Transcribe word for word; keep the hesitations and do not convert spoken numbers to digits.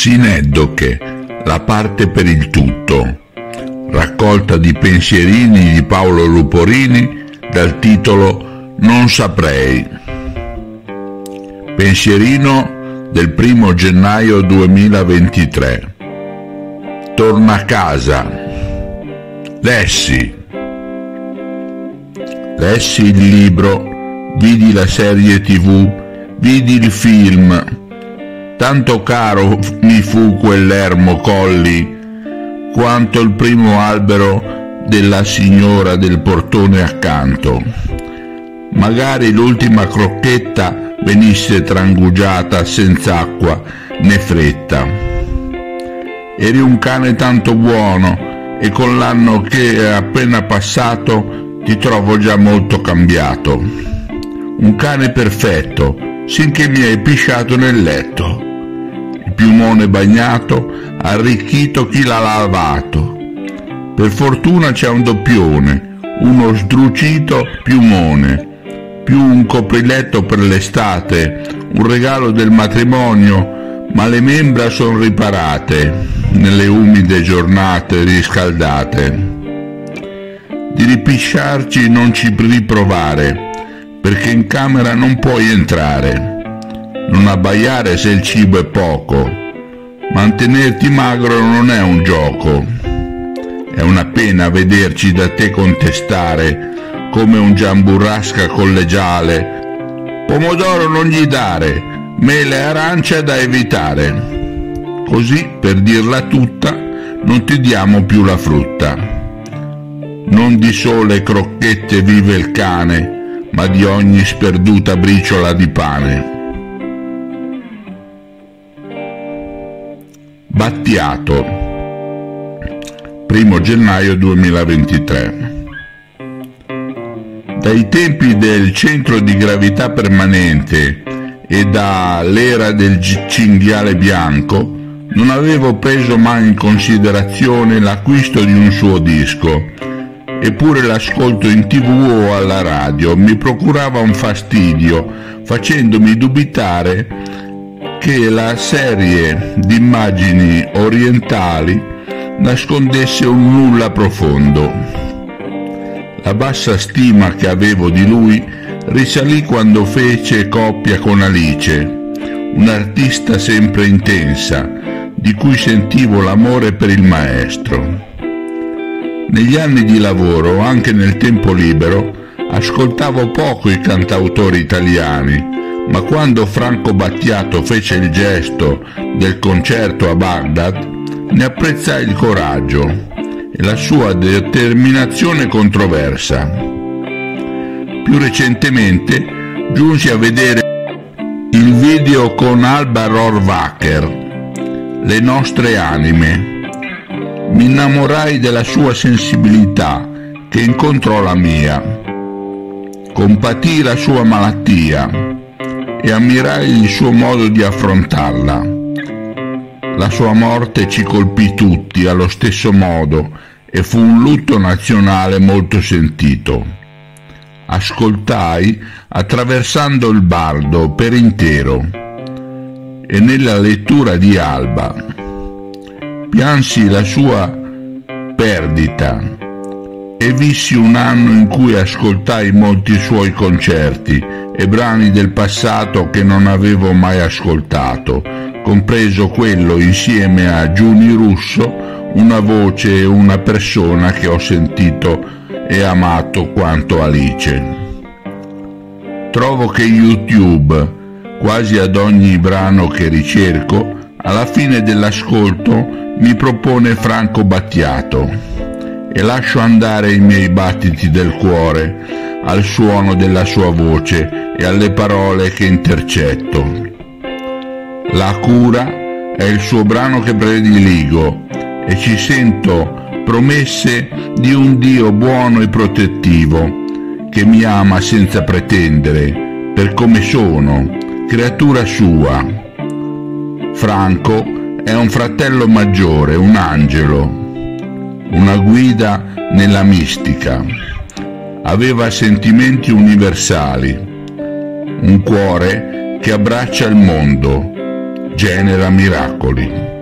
Sineddoche, la parte per il tutto, raccolta di pensierini di Paolo Luporini dal titolo Non saprei. Pensierino del primo gennaio duemilaventitré. Torna a casa. Lessi. Lessi il libro, vidi la serie tv, vidi il film. Tanto caro mi fu quell'ermo colli quanto il primo albero della signora del portone accanto. Magari l'ultima crocchetta venisse trangugiata senza acqua né fretta. Eri un cane tanto buono e con l'anno che è appena passato ti trovo già molto cambiato. Un cane perfetto, sinché mi hai pisciato nel letto. Il piumone bagnato, arricchito chi l'ha lavato. Per fortuna c'è un doppione, uno sdrucito piumone, più un copriletto per l'estate, un regalo del matrimonio, ma le membra son riparate nelle umide giornate riscaldate. Di ripisciarci non ci riprovare, perché in camera non puoi entrare. Non abbaiare se il cibo è poco. Mantenerti magro non è un gioco. È una pena vederci da te contestare come un Giamburrasca collegiale. Pomodoro non gli dare, mele e arancia da evitare. Così, per dirla tutta, non ti diamo più la frutta. Non di sole crocchette vive il cane, ma di ogni sperduta briciola di pane. Battiato, primo gennaio duemilaventitré. Dai tempi del centro di gravità permanente e dall'era del cinghiale bianco non avevo preso mai in considerazione l'acquisto di un suo disco, eppure l'ascolto in tv o alla radio mi procurava un fastidio, facendomi dubitare che la serie di immagini orientali nascondesse un nulla profondo. La bassa stima che avevo di lui risalì quando fece coppia con Alice, un'artista sempre intensa, di cui sentivo l'amore per il maestro. Negli anni di lavoro, anche nel tempo libero, ascoltavo poco i cantautori italiani, ma quando Franco Battiato fece il gesto del concerto a Baghdad ne apprezzai il coraggio e la sua determinazione controversa. Più recentemente giunsi a vedere il video con Alba Rohrwacher, Le nostre anime. Mi innamorai della sua sensibilità che incontrò la mia. Compatii la sua malattia e ammirai il suo modo di affrontarla. La sua morte ci colpì tutti allo stesso modo e fu un lutto nazionale molto sentito. Ascoltai Attraversando il bardo per intero e nella lettura di Alba piansi la sua perdita e vissi un anno in cui ascoltai molti suoi concerti e brani del passato che non avevo mai ascoltato, compreso quello insieme a Giuni Russo, una voce e una persona che ho sentito e amato quanto Alice. Trovo che YouTube, quasi ad ogni brano che ricerco, alla fine dell'ascolto mi propone Franco Battiato e lascio andare i miei battiti del cuore al suono della sua voce e alle parole che intercetto. La cura è il suo brano che prediligo e ci sento promesse di un Dio buono e protettivo che mi ama senza pretendere per come sono, creatura sua. Franco è un fratello maggiore, un angelo, una guida nella mistica. Aveva sentimenti universali, un cuore che abbraccia il mondo, genera miracoli.